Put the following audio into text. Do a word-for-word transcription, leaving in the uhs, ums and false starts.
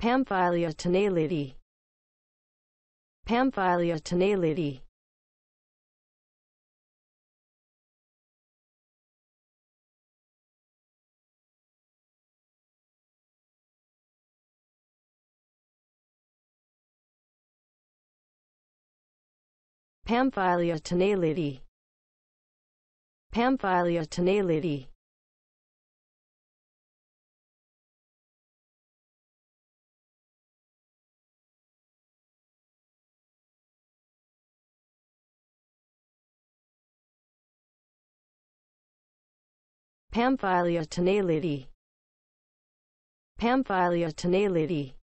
Pamphylia Tanailidi. Pamphylia Tanailidi. Pamphylia Tanailidi. Pamphylia Tanailidi. Pamphylia Tanailidi. Pamphylia Tanailidi.